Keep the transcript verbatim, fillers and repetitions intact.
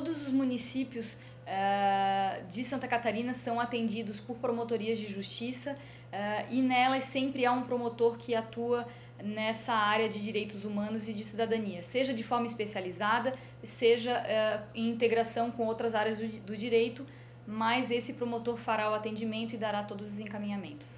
todos os municípios uh, de Santa Catarina são atendidos por promotorias de justiça uh, e nelas sempre há um promotor que atua nessa área de direitos humanos e de cidadania, seja de forma especializada, seja uh, em integração com outras áreas do, do direito, mas esse promotor fará o atendimento e dará todos os encaminhamentos.